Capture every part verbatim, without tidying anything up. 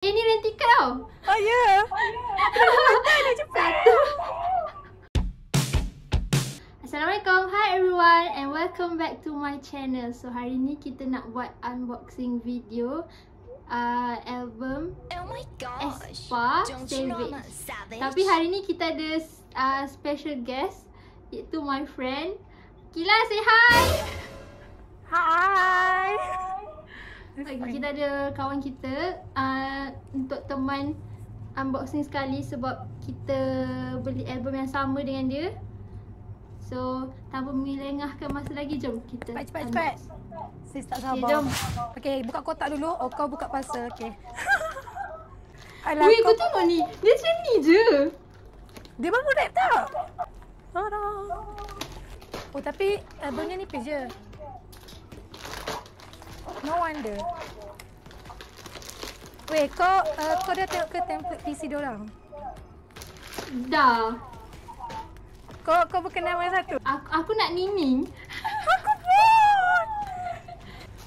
Eh, ni renting kau. Oh, ya. Dah cepat. Assalamualaikum. Hi everyone and welcome back to my channel. So, hari ni kita nak buat unboxing video uh, album oh my gosh. Aespa Savage. Tapi hari ni kita ada uh, special guest iaitu my friend Kila. Say hi. Hi. Okay, kita ada kawan kita uh, untuk teman unboxing sekali sebab kita beli album yang sama dengan dia. So, tanpa melengahkan masa lagi, jom kita cepat, cepat, cepat. Sis tak sabar. Okay, jom. Okay, buka kotak dulu. Oh, kau buka pasal. Okay. Alah, weh, kau tengok ni. Dia macam ni je. Dia baru wrap tak? Oh, tapi albumnya nipis je. No wonder. Weh, kau, uh, kau dah tengok ke template P C diorang? Dah. Kau kau bukan nama satu. Aku, aku nak Nini. Aku pun.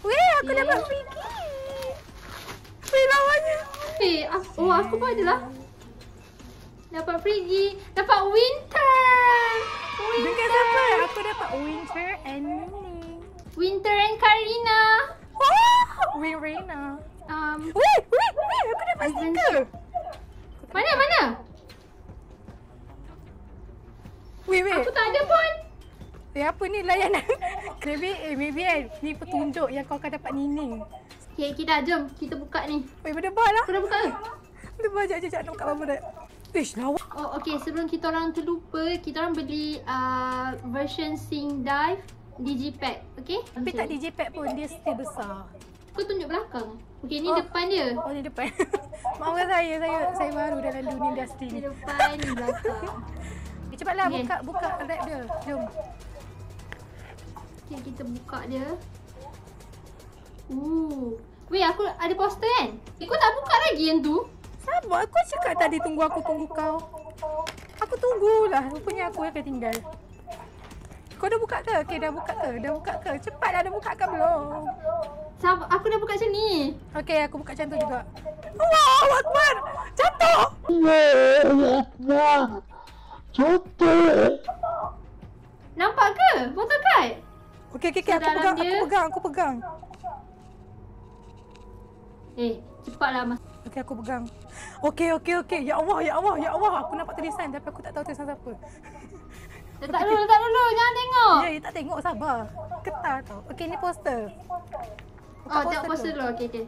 Weh, aku yeah. dapat Piggy. Weh, lawannya. Weh, aku, oh aku pun ada lah. Dapat Piggy, dapat Winter. Winter. Bukan siapa, aku dapat Winter and Nini. Winter and Karina. Wow, Winrina. Um, weh, weh, weh, aku dapat stiker. Mana mana? Weh, weh. Aku tak ada pun. Eh, apa ni layanan? Maybe, eh, maybe kan. Ni petunjuk yang kau akan dapat Ningning. Okay, kita jom. Kita buka ni. Weh, berdebar lah. Kau dah buka ke? Berdebar. Sekejap, sekejap. Nak buka apa-apa dah. Ish, lawa. Oh, okay. Sebelum kita orang terlupa, kita orang beli uh, version Sync Dive Digipack. Okay? Tapi okay. tak Digipack pun. Dia still besar. Kau tunjuk belakang. Okay, ni oh. depan dia. Oh, ni depan. Maafkan saya. Saya saya baru dalam dunia industri ni. Ni depan, ni belakang. Cepatlah okay. buka buka wrap dia. Jom. Okay, kita buka dia. Ooh. Weh, aku ada poster kan? Eh, kau tak buka lagi yang tu? Sabar, aku cakap tadi tunggu aku tunggu kau. Aku tunggulah. Rupanya aku akan tinggal. Kau dah buka ke? Okey, dah buka ke? Dah buka ke? Cepatlah, dah buka ke belum? Sabar, aku dah buka macam ni. Okey, aku buka macam tu juga. Allahu Akbar. Jatuh. Wah. Contoh. Nampak ke? Foto kad? Okey, okey, okay. So, aku pegang, dia... aku pegang, aku pegang. Eh, cepatlah Mas. Okey, aku pegang. Okey, okey, okey. Ya Allah, ya Allah, ya Allah. Aku nampak tulisan tapi aku tak tahu tulisan siapa. Letak dulu, letak dulu. Jangan tengok. Ya, tak tengok, sabar. Ketar tau. Okey, ni poster. Buka oh, poster tengok poster dulu. Okey, okey.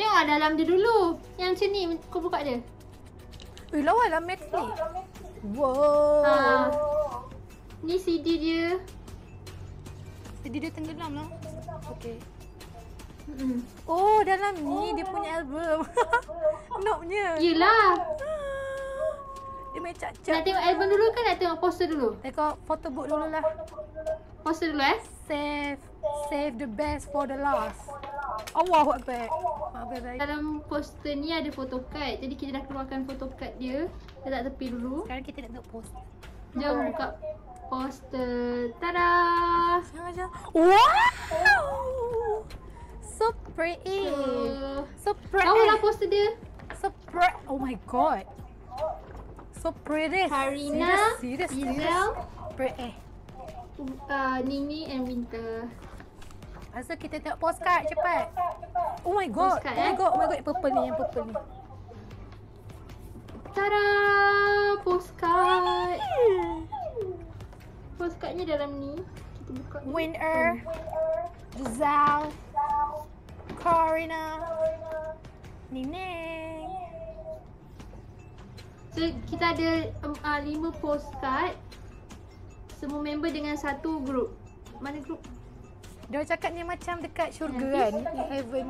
Tengoklah dalam dia dulu. Yang macam ni, kau buka dia. Eh, lawan lah Max ni. Wow. Ha. Ni C D dia. C D dia tenggelam lah. Okay. Mm. Oh, dalam ni oh, dia punya album. Nopnya. Yelah. Dia main cacat. Nak tengok album dulu ke nak tengok poster dulu? Tengok photobook dulu lah. Poster dulu eh. Save. Save the best for the last. Allahu Akbar. Dalam poster ni ada photocard. Jadi kita dah keluarkan photocard dia. Letak tepi dulu. Sekarang kita nak tengok poster. Jom buka poster. Tada! Jangan jangan. Wow! So pretty. So pretty. Tahu lah poster dia. So pretty. Oh my god. So pretty. Karina, Giselle, pretty. Uh, Nini and Winter. Asal kita tengok postcard cepat. Oh my god. Postcard, oh my god. Eh? Oh my god. Purple ni, yang purple ni. Tada! Postcard. Postcardnya dalam ni. Kita buka. Winter, Giselle, Karina, Ningning. So kita ada um, uh, lima postcard. Semua member dengan satu grup. Mana grup? Dia cakap ni macam dekat syurga yeah. kan. Heaven,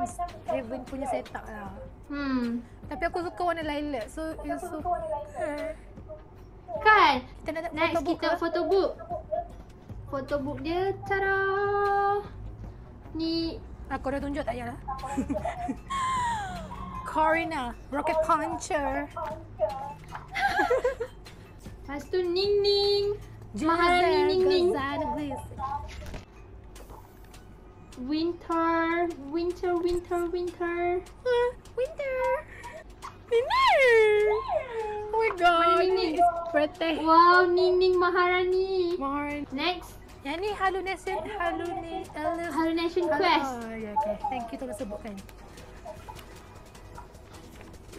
heaven punya setup lah. Hmm. Tapi aku suka warna lilac. So, it's so... Kan? Kita nak tengok next kita lah. Photobook. Photobook dia, cara ni. Aku dah tunjuk tak payahlah. Karina, rocket puncher. Lepas tu Ningning. Mahal Ningning. Winter, winter, winter, winter. Uh, winter. Winter. Oh my god. Nini. Wow, Ningning Maharani. Maharani. Next. Yani hallucination, hallucination, hallucination quest. Oh, yeah, okay. Thank you tolong sebutkan.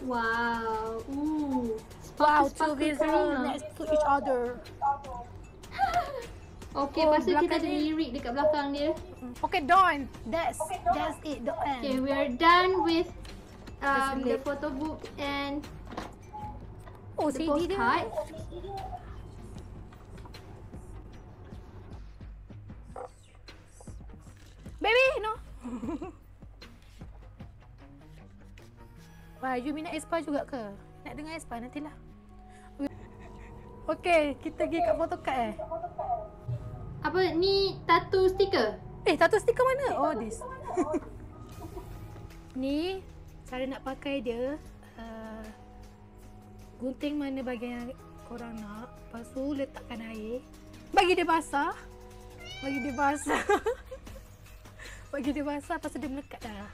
Wow. Ooh. Wow, two Giselle. Let's put each other. Okay, oh, pasal kita ada lirik dekat belakang dia. Okay, done. That's that's it. The end. Okay, we are done with um the photo book and oh, the postcard. Baby, no. Wah, you minat Aespa juga ke? Nak dengar Aespa nantilah. Okay, kita pergi kat photocard eh. Apa ni tattoo stiker? Eh, tattoo stiker mana? Oh, this. Ni cara nak pakai dia. Uh, gunting mana bahagian yang korang nak. Lepas tu letakkan air. Bagi dia basah. Bagi dia basah. Bagi dia basah, lepas tu dia melekat dah.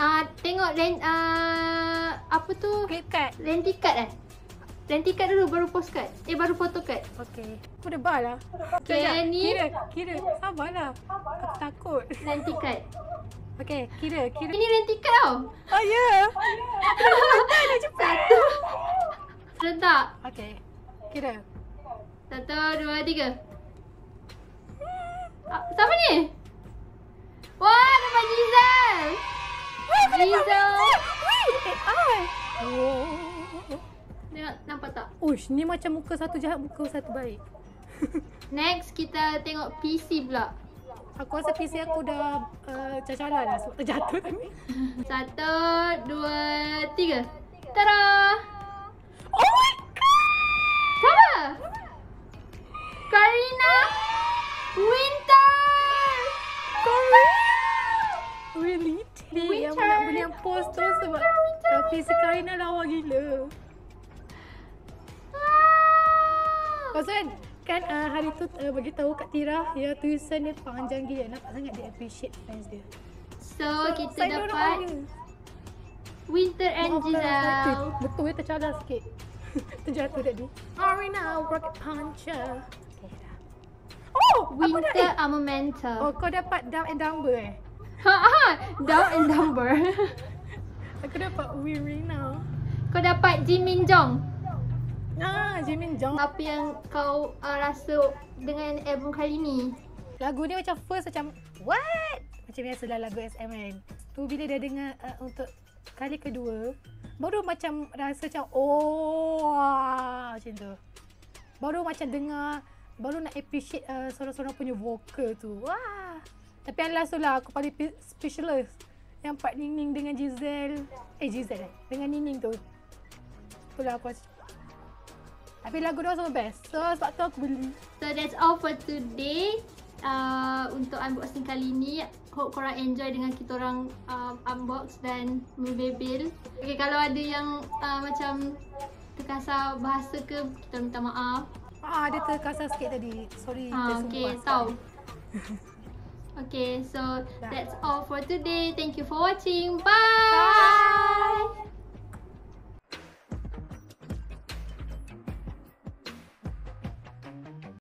Ah, uh, tengok len, uh, apa tu? Clip card. Lenti card eh? Lenti card dulu, baru post card. Eh, baru photo card. Okey. Aku debar lah. Okay, okay ni. Kira, kira. Sabarlah. Aku takut. Lenti card. Okey, kira, kira. Ini lenti card tau. Oh, ya. Yeah. Aku dah cepat. Letak. Okey. Kira. Satu, dua, tiga. Ah, siapa ni? Wah, nama Giselle! Wah, Giselle! Wih! A I! Tengok, nampak tak? Uish, ni macam muka satu jahat, muka satu baik. Next, kita tengok P C pula. Aku rasa P C aku dah uh, cacalan lah sebab terjatuh tadi. Satu, dua, tiga. Tada! Oh my god! Siapa? Karina! Winter! Karina! Really? Dia yang nak beli yang post tu sebab tapi Karina lawa gila. Ah. Pasal kan uh, hari tu uh, bagi tahu Kak Tira ya tulisan dia panjang gila, nampak sangat dia appreciate fans dia. So, so kita dapat Winter and Giselle. Betul dia tercalar sikit. Terjatuh tadi. Karina rocket puncher. Okay, dah. Oh, Winter armamenter. Oh, kau dapat down and dumber eh. Haa, down and number. Aku dapat Weary now. Kau dapat Jimin Jong. Ah, Jimin Jong. Apa yang kau uh, rasa dengan album kali ni? Lagu ni macam first macam what? Macam biasalah lagu S M N. Tu bila dah dengar uh, untuk kali kedua, baru macam rasa macam oh macam tu. Baru macam dengar, baru nak appreciate uh, sorang-sorang punya vokal tu. Wah. Tapi yang last tu lah, aku paling specialist. Yang part Ningning dengan Giselle. Eh, Giselle eh? Dengan Ningning tu. Itulah aku rasa. Tapi lagu dia semua best. So, sebab tu aku beli. So, that's all for today. Uh, untuk unboxing kali ni. Hope korang enjoy dengan kita orang uh, unbox dan membebel. Okay, kalau ada yang uh, macam terkasar bahasa ke, kita minta maaf. Ah, dia terkasar sikit tadi. Sorry. Ah, okay, tahu. Okay, so that's all for today. Thank you for watching. Bye! Bye.